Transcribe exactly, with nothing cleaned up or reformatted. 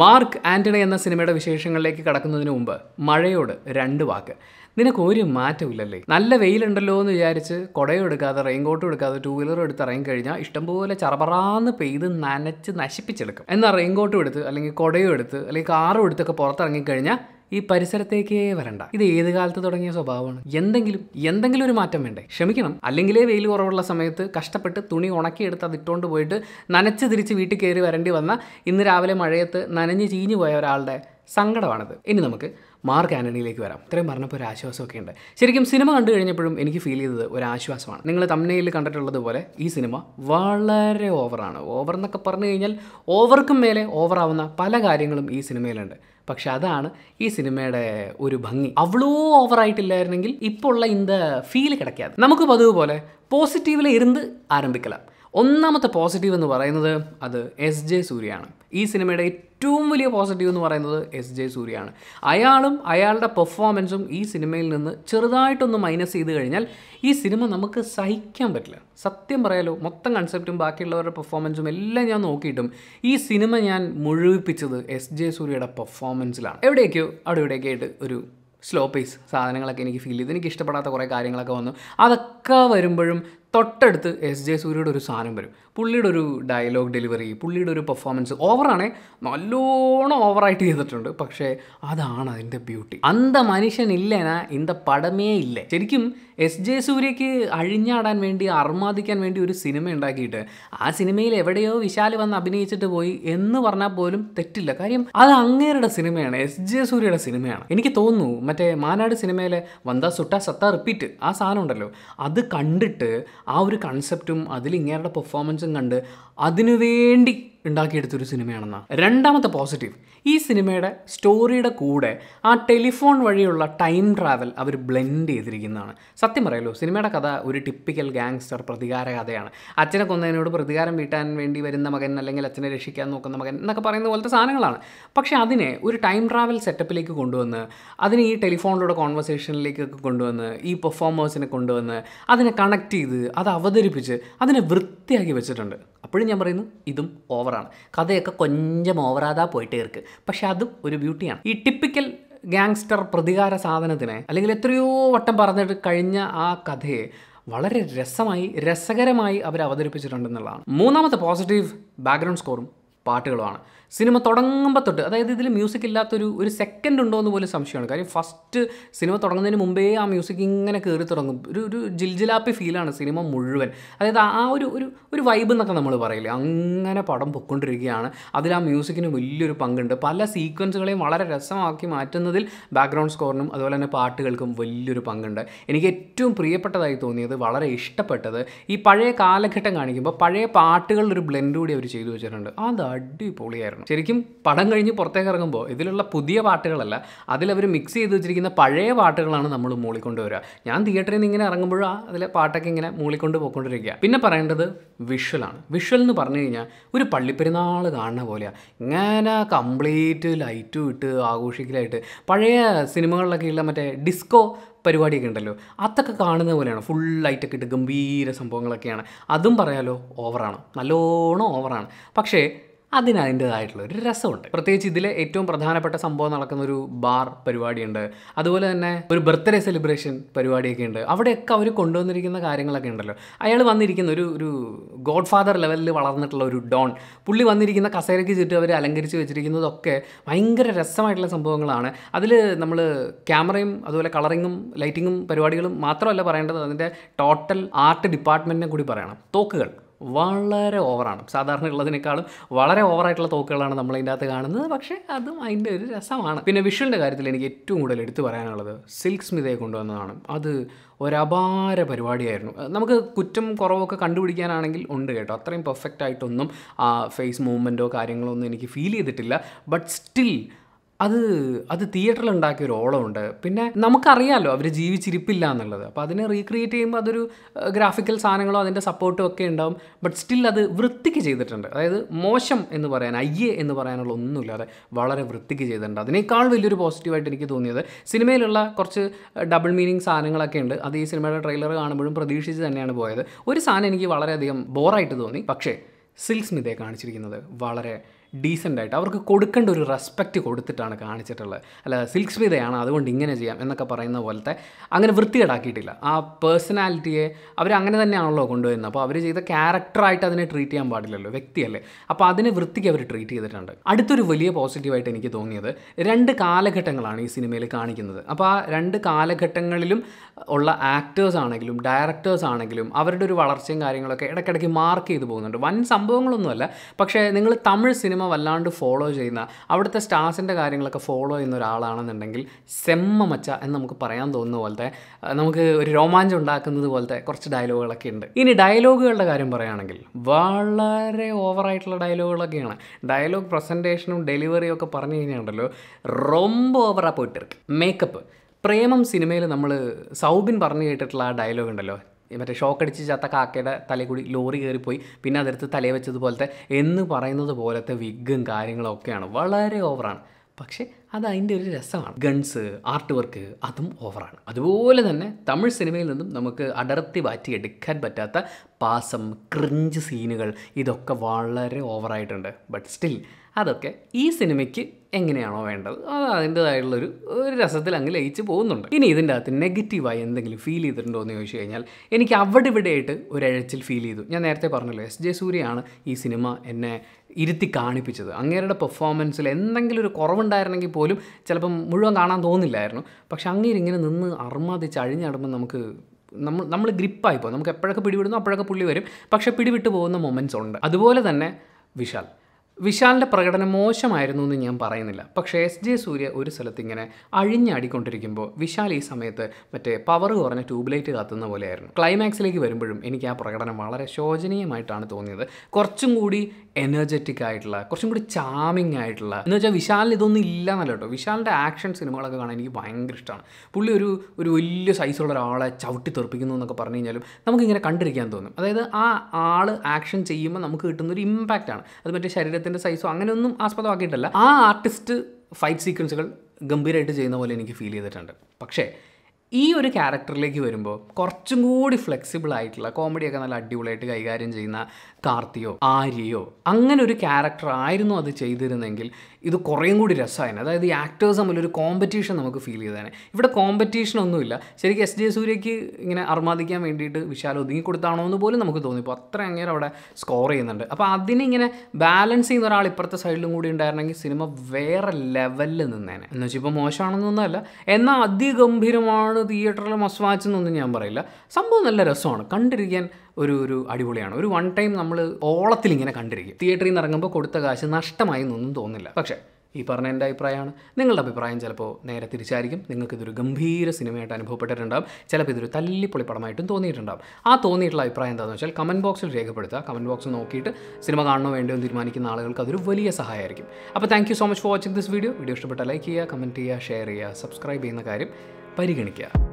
Mark Antony and the cinematic Vishal like Katakanumba, Marayod, Randavaka. Then a Korean mat will lay. Nalla veil and alone the Yarich, Kodayod gather, Rango to gather two wheeler at the Rankarina, Istanbul, Charabaran, the Padan, Nanach, Nashipichilk. And the Rango to it, like Kodayod, like Aro to the Kaporta Rankarina. This is the case. This is the case. This is the case. This is the case. This is the case. This is the case. This is the case. This is the case. This is the case. This Sangadavana. In the Mark Antony like Vera, Tremarna Parashos Kenda. Serikim cinema under any problem, any feel the Verashwas one. Ningle thumbnail control of the Vole, e cinema, Valare overana, over the Capernail, over Kamele, over Avana, Palagaringlum e cinema lander. Pakshadana, e cinema de Urubangi. Avlo overright learning, Ipola in the feel catacad. Namukabadu Vole, positively in the Arambicala. One positive in the Varana, other S J Surya. E cinema day. Two million positive എന്ന് പറയുന്നത് S J സൂര്യയാണ് അയാളും അയാളുടെ പെർഫോമൻസും ഈ സിനിമയിൽ നിന്ന് ചെറുതായിട്ട് ഒന്ന് മൈനസ് ചെയ്തു കഴിഞ്ഞാൽ ഈ സിനിമ നമുക്ക് സഹിക്കാൻ പറ്റില്ല സത്യം പറയാലോ മൊത്തം കൺസെപ്റ്റും ബാക്കിയുള്ളവരുടെ പെർഫോമൻസും എല്ലാം ഞാൻ നോക്കിയിട്ടും ഈ സിനിമ ഞാൻ മുഴുവിപ്പിച്ചത് S J സൂര്യയുടെ പെർഫോമൻസിലാണ് എവിടെയൊക്കെയോ അവിടെയൊക്കെ ആയിട്ട് ഒരു സ്ലോ പേസ് സാധനങ്ങളൊക്കെ എനിക്ക് ഫീൽ ചെയ്തു എനിക്ക് ഇഷ്ടപ്പെടാത്ത കുറേ കാര്യങ്ങളൊക്കെ വന്നു അതൊക്കെ വരുമ്പോഴും തൊട്ടടുത്ത് S J സൂര്യയുടെ ഒരു സാധനം വരും പുള്ളിയുടെ ഒരു ഡയലോഗ് ഡെലിവറി പുള്ളിയുടെ ഒരു പെർഫോമൻസ് ഓവറാണ് നല്ലോണം ഓവറായിട്ട് ചെയ്തിട്ടുണ്ട് പക്ഷേ അതാണ് അതിന്റെ ബ്യൂട്ടി അന്ത മനുഷ്യൻ ഇല്ലനാ ഇന്ത പടമേ ഇല്ല ശരിക്കും S J സൂര്യയ്ക്ക് അഴിഞ്ഞാടാൻ വേണ്ടി അർമാദിക്കാൻ വേണ്ടി ഒരു സിനിമ ഉണ്ടാക്കിയിട്ട് ആ സിനിമയിൽ എവിടെയോ വിശാൽ വന്ന് അഭിനയിച്ചിട്ട് പോയി എന്ന് പറഞ്ഞാൽ പോലും തെറ്റില്ല കാര്യം അത് അങ്ങേരുടെ സിനിമയാണ് S J സൂര്യയുടെ സിനിമയാണ് എനിക്ക് തോന്നുന്നു മറ്റേ മാനാട് സിനിമയിലെ വന്ദ സുട്ട സത്ത റിപ്പീറ്റ് ആ സാധനം ഉണ്ടല്ലോ അത് കണ്ടിട്ട് our conceptum, Adilingera performance and under Adinuvendi ഉണ്ടാക്കിയെടുത്ത ഒരു സിനിമയാണെന്നാ രണ്ടാമത്തെ പോസിറ്റീവ് ഈ സിനിമയുടെ സ്റ്റോറിയുടെ കൂടെ ആ ടെലിഫോൺ വഴിയുള്ള ടൈം ട്രാവൽ അവർ ബ്ലെൻഡ് ചെയ്തിരിക്കുന്നതാണ് സത്യം പറയല്ലോ സിനിമയുടെ കഥ ഒരു ടിപ്പിക്കൽ ഗാങ്സ്റ്റർ പ്രതികാര കഥയാണ് അച്ഛനെ കൊന്നതിനോട് പ്രതികാരം വീട്ടാൻ വേണ്ടി വരുന്ന മകൻ അല്ലെങ്കിൽ അച്ഛനെ രക്ഷിക്കാൻ നോക്കുന്ന മകൻ എന്നൊക്കെ പറയുന്ന പോലത്തെ സാധനങ്ങളാണ് പക്ഷേ അതിനെ ഒരു ടൈം ട്രാവൽ സെറ്റപ്പിലേക്ക് കൊണ്ടുവന്ന് അതിനെ ഈ ടെലിഫോണിലൂടെ കോൺവെർസേഷനിലേക്ക് കൊണ്ടുവന്ന് ഈ പെർഫോമേഴ്സിനെ കൊണ്ടുവന്ന് അതിനെ കണക്ട് ചെയ്ത് അത് അവതരിപ്പിച്ച് അതിനെ വൃത്തിയാക്കി വെച്ചിട്ടുണ്ട് അപ്പോഴും ഞാൻ പറയുന്നു ഇതും ഓവർ കഥയൊക്കെ കൊഞ്ചം ഓവറാദാ പോയിട്ടേ ഇരിക്ക് പക്ഷേ അതും ഒരു ബ്യൂട്ടിയാണ് ഈ ടിപ്പിക്കൽ ഗാങ്സ്റ്റർ പ്രതികാര സാധനത്തിനെ അല്ലെങ്കിൽ എത്രയോ വട്ടം പറഞ്ഞിട്ട് കഴിഞ്ഞ ആ കഥയെ വളരെ രസമായി രസകരമായി അവർ അവതരിപ്പിച്ചിട്ടുണ്ടെന്നുള്ളതാണ് മൂന്നാമത്തെ പോസിറ്റീവ് ബാക്ക്ഗ്രൗണ്ട് സ്കോറും പാട്ടുകളാണ് സിനിമ തുടങ്ങുമ്പോൾ തൊട്ട് അതായത് ഇതിൽ മ്യൂസിക് ഇല്ലാത്ത ഒരു ഒരു സെക്കൻഡ് ഉണ്ടോ എന്ന് പോലും സംശയമാണ് കാര്യം ഫസ്റ്റ് സിനിമ തുടങ്ങുന്നതിന് മുമ്പേ ആ മ്യൂസിക് ഇങ്ങനെ കയറി തുടങ്ങും ഒരു ഒരു ജിൽജിലാപ്പി ഫീലാണ് സിനിമ മുഴുവൻ അതായത് ആ ഒരു ഒരു ഒരു വൈബ് എന്നൊക്കെ നമ്മൾ പറയില്ലേ അങ്ങനെ പടം പൊക്കൊണ്ടിരിക്കുകയാണ് അതിൽ ആ മ്യൂസിക്കിന് വലിയൊരു പങ്കുണ്ട് പല സീക്വൻസുകളെയും വളരെ രസമാക്കി മാറ്റുന്നതിൽ ബാക്ക്ഗ്രൗണ്ട് സ്കോറിനും അതുപോലെ തന്നെ പാട്ടുകൾക്കും വലിയൊരു പങ്കുണ്ട് എനിക്ക് ഏറ്റവും പ്രിയപ്പെട്ടതായി തോന്നിയത് വളരെ ഇഷ്ടപ്പെട്ടത് ഈ പഴയ കാലഘട്ടം കാണിക്കുമ്പോൾ പഴയ പാട്ടുകളുടെ ഒരു ബ്ലെൻഡ് കൂടി അവർ ചെയ്തു വെച്ചിട്ടുണ്ട് അതാണ് അടിപൊളിയായിരുന്നു ശരിക്കും പടം കഴിഞ്ഞ് പുറത്തേക്ക് ഇറങ്ങുമ്പോൾ ഇതിലുള്ള പുതിയ പാട്ടുകളല്ല അതിലവർ മിക്സ് ചെയ്ത് വെച്ചിരിക്കുന്ന പഴയ പാട്ടുകളാണ് നമ്മൾ മൂളിക്കൊണ്ട് വരിക ഞാൻ തിയേറ്ററിൽ നിന്ന് ഇങ്ങനെ ഇറങ്ങുമ്പോഴാ അതിലെ പാട്ടൊക്കെ ഇങ്ങനെ മൂളിക്കൊണ്ട് പോയിക്കൊണ്ടിരിക്കുക പിന്നെ പറയേണ്ടത് വിഷ്വലാണ് വിഷ്വൽ എന്ന് പറഞ്ഞു കഴിഞ്ഞാൽ ഒരു പള്ളിപ്പെരുന്നാൾ കാണുന്ന പോലെയാണ് ഇങ്ങനെ കംപ്ലീറ്റ് ലൈറ്റും ഇട്ട് ആഘോഷിക്കലായിട്ട് പഴയ സിനിമകളിലൊക്കെ ഉള്ള മറ്റേ ഡിസ്കോ പരിപാടിയൊക്കെ ഉണ്ടല്ലോ അതൊക്കെ കാണുന്ന പോലെയാണ് ഫുൾ ലൈറ്റൊക്കെ ഇട്ട് ഗംഭീര സംഭവങ്ങളൊക്കെയാണ് അതും പറയാലോ ഓവറാണ് നല്ലോണം ഓവറാണ് പക്ഷേ അതിന് അതിൻ്റെതായിട്ടുള്ള ഒരു രസമുണ്ട് പ്രത്യേകിച്ച് ഇതിലെ ഏറ്റവും പ്രധാനപ്പെട്ട സംഭവം നടക്കുന്ന ഒരു ബാർ പരിപാടിയുണ്ട് അതുപോലെ തന്നെ ഒരു ബർത്ത്ഡേ സെലിബ്രേഷൻ പരിപാടിയൊക്കെ ഉണ്ട് അവിടെയൊക്കെ അവർ കൊണ്ടുവന്നിരിക്കുന്ന കാര്യങ്ങളൊക്കെ ഉണ്ടല്ലോ അയാൾ വന്നിരിക്കുന്ന ഒരു ഒരു ഗോഡ് ഫാദർ ലെവലിൽ വളർന്നിട്ടുള്ള ഒരു ഡോൺ പുള്ളി വന്നിരിക്കുന്ന കസേരയ്ക്ക് ചുറ്റും അവർ അലങ്കരിച്ച് വെച്ചിരിക്കുന്നതൊക്കെ ഭയങ്കര രസമായിട്ടുള്ള സംഭവങ്ങളാണ് അതിൽ നമ്മൾ ക്യാമറയും അതുപോലെ കളറിങ്ങും ലൈറ്റിങ്ങും പരിപാടികളും മാത്രമല്ല പറയേണ്ടത് അതിൻ്റെ ടോട്ടൽ ആർട്ട് ഡിപ്പാർട്ട്മെൻറ്റിനെ കൂടി പറയണം തോക്കുകൾ വളരെ ഓവറാണ് സാധാരണ ഉള്ളതിനേക്കാളും വളരെ ഓവറായിട്ടുള്ള തോക്കുകളാണ് നമ്മൾ ഇതിൻ്റെ അകത്ത് കാണുന്നത് പക്ഷേ അതും അതിൻ്റെ ഒരു രസമാണ് പിന്നെ വിഷ്വലിൻ്റെ കാര്യത്തിൽ എനിക്ക് ഏറ്റവും കൂടുതൽ എടുത്തു പറയാനുള്ളത് സിൽക്ക് സ്മിതയെ കൊണ്ടുവന്നതാണ് അത് ഒരപാര പരിപാടിയായിരുന്നു നമുക്ക് കുറ്റം കുറവൊക്കെ കണ്ടുപിടിക്കാനാണെങ്കിൽ ഉണ്ട് കേട്ടോ അത്രയും പെർഫെക്റ്റ് ആയിട്ടൊന്നും ആ ഫേസ് മൂവ്മെൻറ്റോ കാര്യങ്ങളോ ഒന്നും എനിക്ക് ഫീൽ ചെയ്തിട്ടില്ല ബട്ട് സ്റ്റിൽ അത് അത് തിയേറ്ററിൽ ഉണ്ടാക്കിയ ഒരു ഓളമുണ്ട് പിന്നെ നമുക്കറിയാമല്ലോ അവർ ജീവിച്ചിരിപ്പില്ല എന്നുള്ളത് അപ്പോൾ അതിനെ റീക്രിയേറ്റ് ചെയ്യുമ്പോൾ അതൊരു ഗ്രാഫിക്കൽ സാധനങ്ങളോ അതിൻ്റെ സപ്പോർട്ടും ഒക്കെ ഉണ്ടാവും ബട്ട് സ്റ്റിൽ അത് വൃത്തിക്ക് ചെയ്തിട്ടുണ്ട് അതായത് മോശം എന്ന് പറയാൻ അയ്യേ എന്ന് പറയാനുള്ള ഒന്നുമില്ലാതെ വളരെ വൃത്തിക്ക് ചെയ്തിട്ടുണ്ട് അതിനേക്കാൾ വലിയൊരു പോസിറ്റീവായിട്ട് എനിക്ക് തോന്നിയത് സിനിമയിലുള്ള കുറച്ച് ഡബിൾ മീനിങ് സാധനങ്ങളൊക്കെ ഉണ്ട് അത് ഈ സിനിമയുടെ ട്രെയിലർ കാണുമ്പോഴും പ്രതീക്ഷിച്ച് തന്നെയാണ് പോയത് ഒരു സാധനം എനിക്ക് വളരെയധികം ബോറായിട്ട് തോന്നി പക്ഷേ സിൽക്ക് സ്മിതയെ കാണിച്ചിരിക്കുന്നത് വളരെ decent ആയിട്ട് അവർക്ക് കൊടുക്കേണ്ട ഒരു റെസ്പെക്റ്റ് കൊടുത്തിട്ടാണ് കാണിച്ചിട്ടുള്ളത്. അല്ല സിൽക്ക് ശ്രീതയാണ് അതുകൊണ്ട് ഇങ്ങനെ ചെയ്യാം എന്നൊക്കെ പറയുന്ന പോലത്തെ അങ്ങനെ വൃത്തികേടാക്കിയിട്ടില്ല. ആ പേഴ്സണാലിറ്റിയെ അവർ അങ്ങനെ തന്നെയാണല്ലോ കൊണ്ടുവരുന്നത്. അപ്പോൾ അവർ ചെയ്ത ക്യാരക്ടറായിട്ട് അതിനെ ട്രീറ്റ് ചെയ്യാൻ പാടില്ലല്ലോ, വ്യക്തിയല്ലേ. അപ്പോൾ അതിനെ വൃത്തിക്ക് അവർ ട്രീറ്റ് ചെയ്തിട്ടുണ്ട്. അടുത്തൊരു വലിയ പോസിറ്റീവായിട്ട് എനിക്ക് തോന്നിയത് രണ്ട് കാലഘട്ടങ്ങളാണ് ഈ സിനിമയിൽ കാണിക്കുന്നത്. അപ്പോൾ ആ രണ്ട് കാലഘട്ടങ്ങളിലും ഉള്ള ആക്ടേഴ്സ് ആണെങ്കിലും ഡയറക്ടേഴ്സ് ആണെങ്കിലും അവരുടെ ഒരു വളർച്ചയും കാര്യങ്ങളൊക്കെ ഇടയ്ക്കിടയ്ക്ക് മാർക്ക് ചെയ്തു പോകുന്നുണ്ട്. വൻ സംഭവങ്ങളൊന്നുമല്ല, പക്ഷേ നിങ്ങൾ തമിഴ് സിനിമ വല്ലാണ്ട് ഫോളോ ചെയ്യുന്ന അവിടുത്തെ സ്റ്റാർസിൻ്റെ കാര്യങ്ങളൊക്കെ ഫോളോ ചെയ്യുന്ന ഒരാളാണെന്നുണ്ടെങ്കിൽ സെമ്മ മച്ച എന്ന് നമുക്ക് പറയാൻ തോന്നുന്ന പോലത്തെ നമുക്ക് ഒരു രോമാഞ്ചം ഉണ്ടാക്കുന്നത് പോലത്തെ കുറച്ച് ഡയലോഗുകളൊക്കെ ഉണ്ട്. ഇനി ഡയലോഗുകളുടെ കാര്യം പറയുകയാണെങ്കിൽ വളരെ ഓവറായിട്ടുള്ള ഡയലോഗുകളൊക്കെയാണ്. ഡയലോഗ് പ്രസൻറ്റേഷനും ഡെലിവറിയും ഒക്കെ പറഞ്ഞു കഴിഞ്ഞാൽ ഉണ്ടല്ലോ റൊമ്പ ഓവറാ പോയിട്ടിരിക്കും. മേക്കപ്പ് പ്രേമം സിനിമയിൽ നമ്മൾ സൗബിൻ പറഞ്ഞു കേട്ടിട്ടുള്ള ആ ഡയലോഗ് ഉണ്ടല്ലോ, മറ്റേ ഷോക്കടിച്ച് ചത്ത കാക്കയുടെ തലയിൽ ലോറി കയറിപ്പോയി പിന്നെ അതെടുത്ത് തലയിൽ വെച്ചതുപോലത്തെ എന്ന് പറയുന്നത് പോലത്തെ വിഗ്ഗും കാര്യങ്ങളൊക്കെയാണ്. വളരെ ഓവറാണ്, പക്ഷേ അത് അതിൻ്റെ ഒരു രസമാണ്. ഗൺസ് ആർട്ട് വർക്ക് അതും ഓവറാണ്. അതുപോലെ തന്നെ തമിഴ് സിനിമയിൽ നിന്നും നമുക്ക് അടർത്തി മാറ്റി എടുക്കാൻ പറ്റാത്ത പാസം ക്രിഞ്ച് സീനുകൾ ഇതൊക്കെ വളരെ ഓവറായിട്ടുണ്ട്. ബട്ട് സ്റ്റിൽ അതൊക്കെ ഈ സിനിമയ്ക്ക് എങ്ങനെയാണോ വേണ്ടത് അത് അതിൻ്റേതായിട്ടുള്ളൊരു ഒരു രസത്തിൽ അങ്ങ് ലയിച്ച് പോകുന്നുണ്ട്. ഇനി ഇതിൻ്റെ അകത്ത് നെഗറ്റീവായി എന്തെങ്കിലും ഫീൽ ചെയ്തിട്ടുണ്ടോ എന്ന് ചോദിച്ചു കഴിഞ്ഞാൽ എനിക്ക് അവിടെ ഇവിടെയായിട്ട് ഒരു എഴച്ചിൽ ഫീൽ ചെയ്തു. ഞാൻ നേരത്തെ പറഞ്ഞല്ലോ എസ് ജെ സൂര്യയാണ് ഈ സിനിമ എന്നെ ഇരുത്തി കാണിപ്പിച്ചത്. അങ്ങേരുടെ പെർഫോമൻസിൽ എന്തെങ്കിലും ഒരു കുറവുണ്ടായിരുന്നെങ്കിൽ പോലും ചിലപ്പം മുഴുവൻ കാണാൻ തോന്നില്ലായിരുന്നു. പക്ഷെ അങ്ങേരിങ്ങനെ നിന്ന് അർമാദിച്ച് അഴിഞ്ഞടുമ്പോൾ നമുക്ക് നമ്മൾ നമ്മൾ ഗ്രിപ്പായിപ്പോൾ നമുക്ക് എപ്പോഴൊക്കെ പിടിവിടുന്നു അപ്പോഴൊക്കെ പുള്ളി വരും. പക്ഷെ പിടിവിട്ട് പോകുന്ന മൊമെൻറ്റ്സ് ഉണ്ട്. അതുപോലെ തന്നെ വിശാൽ വിശാലിൻ്റെ പ്രകടനം മോശമായിരുന്നു എന്ന് ഞാൻ പറയുന്നില്ല. പക്ഷേ എസ് ജെ സൂര്യ ഒരു സ്ഥലത്ത് ഇങ്ങനെ അഴിഞ്ഞാടിക്കൊണ്ടിരിക്കുമ്പോൾ വിശാൽ ഈ സമയത്ത് മറ്റേ പവർ കുറഞ്ഞ ട്യൂബ്ലൈറ്റ് കത്തുന്ന പോലെയായിരുന്നു. ക്ലൈമാക്സിലേക്ക് വരുമ്പോഴും എനിക്ക് ആ പ്രകടനം വളരെ ശോചനീയമായിട്ടാണ് തോന്നിയത്. കുറച്ചും കൂടി എനർജറ്റിക് ആയിട്ടുള്ള കുറച്ചും കൂടി ചാമിങ് ആയിട്ടുള്ള എന്ന് വെച്ചാൽ വിശാലിന് ഇതൊന്നും ഇല്ല എന്നല്ല കേട്ടോ. വിശാലിൻ്റെ ആക്ഷൻ സിനിമകളൊക്കെ കാണാൻ എനിക്ക് ഭയങ്കര ഇഷ്ടമാണ്. പുള്ളി ഒരു ഒരു വലിയ സൈസുള്ള ഒരാളെ ചവിട്ടി തെറിപ്പിക്കുന്നു എന്നൊക്കെ പറഞ്ഞു കഴിഞ്ഞാലും നമുക്കിങ്ങനെ കണ്ടിരിക്കാൻ തോന്നും. അതായത് ആ ആൾ ആക്ഷൻ ചെയ്യുമ്പോൾ നമുക്ക് കിട്ടുന്നൊരു ഇമ്പാക്റ്റാണ്. അത് മറ്റേ ശരീരത്തിൽ സൈസോ അങ്ങനെയൊന്നും ആസ്പദമാക്കിയിട്ടല്ല. ആ ആർട്ടിസ്റ്റ് ഫൈറ്റ് സീക്വൻസുകൾ ഗംഭീരമായിട്ട് ചെയ്യുന്ന പോലെ എനിക്ക് ഫീൽ ചെയ്തിട്ടുണ്ട്. പക്ഷേ ഈ ഒരു ക്യാരക്ടറിലേക്ക് വരുമ്പോൾ കുറച്ചും കൂടി ഫ്ലെക്സിബിൾ ആയിട്ടുള്ള കോമഡിയൊക്കെ നല്ല അടിപൊളിയായിട്ട് കൈകാര്യം ചെയ്യുന്ന കാർത്തിയോ ആര്യയോ അങ്ങനെ ഒരു ക്യാരക്ടർ ആയിരുന്നു അത് ചെയ്തിരുന്നെങ്കിൽ ഇത് കുറേയും കൂടി രസമായിരുന്നു. അതായത് ഈ ആക്ടേഴ്സ് തമ്മിലൊരു കോമ്പറ്റീഷൻ നമുക്ക് ഫീൽ ചെയ്തതാണ്. ഇവിടെ കോമ്പറ്റീഷനൊന്നുമില്ല. ശരിക്കും എസ് ജെ സൂര്യയ്ക്ക് ഇങ്ങനെ അർമാദിക്കാൻ വേണ്ടിയിട്ട് വിശാൽ ഒതുങ്ങി കൊടുത്താണോ എന്ന് പോലും നമുക്ക് തോന്നിപ്പോൾ അത്ര അങ്ങനെ അവിടെ സ്കോർ ചെയ്യുന്നുണ്ട്. അപ്പോൾ അതിനിങ്ങനെ ബാലൻസ് ചെയ്യുന്ന ഒരാൾ ഇപ്പുറത്തെ സൈഡിലും കൂടി ഉണ്ടായിരുന്നെങ്കിൽ സിനിമ വേറെ ലെവലിൽ നിന്നേനെ. എന്ന് വെച്ചാൽ ഇപ്പോൾ മോശമാണെന്നൊന്നുമല്ല, എന്നാൽ അതിഗംഭീരമാണ് തിയേറ്ററിൽ മസ്റ്റ് വാച്ച് എന്നൊന്നും ഞാൻ പറയില്ല. സംഭവം നല്ല രസമാണ്, കണ്ടിരിക്കാൻ ഒരു ഒരു അടിപൊളിയാണ്. ഒരു വൺ ടൈം നമ്മൾ ഓളത്തിൽ ഇങ്ങനെ കണ്ടിരിക്കും. തിയേറ്ററിൽ നിന്ന് ഇറങ്ങുമ്പോൾ കൊടുത്ത കാശ് നഷ്ടമായി എന്നൊന്നും തോന്നില്ല. പക്ഷേ ഈ പറഞ്ഞ എൻ്റെ അഭിപ്രായമാണ്. നിങ്ങളുടെ അഭിപ്രായം ചിലപ്പോൾ നേരെ തിരിച്ചായിരിക്കും. നിങ്ങൾക്കിതൊരു ഗംഭീര സിനിമയായിട്ട് അനുഭവപ്പെട്ടിട്ടുണ്ടാകും, ചിലപ്പോൾ ഇതൊരു തല്ലിപ്പൊളിപ്പടമായിട്ടും തോന്നിയിട്ടുണ്ടാകും. ആ തോന്നിയിട്ടുള്ള അഭിപ്രായം എന്താണെന്ന് വെച്ചാൽ കമൻറ്റ് ബോക്സിൽ രേഖപ്പെടുത്തുക. കമൻറ്റ് ബോക്സ് നോക്കിയിട്ട് സിനിമ കാണണോ വേണ്ടോ എന്ന് തീരുമാനിക്കുന്ന ആളുകൾക്ക് അതൊരു വലിയ സഹായമായിരിക്കും. അപ്പോൾ thank you so much for watching this video. Video ഇഷ്ടപ്പെട്ടാൽ ലൈക്ക് ചെയ്യുക, കമൻറ്റ് ചെയ്യുക, ഷെയർ ചെയ്യുക, സബ്സ്ക്രൈബ് ചെയ്യുന്ന കാര്യം പരിഗണിക്കുക.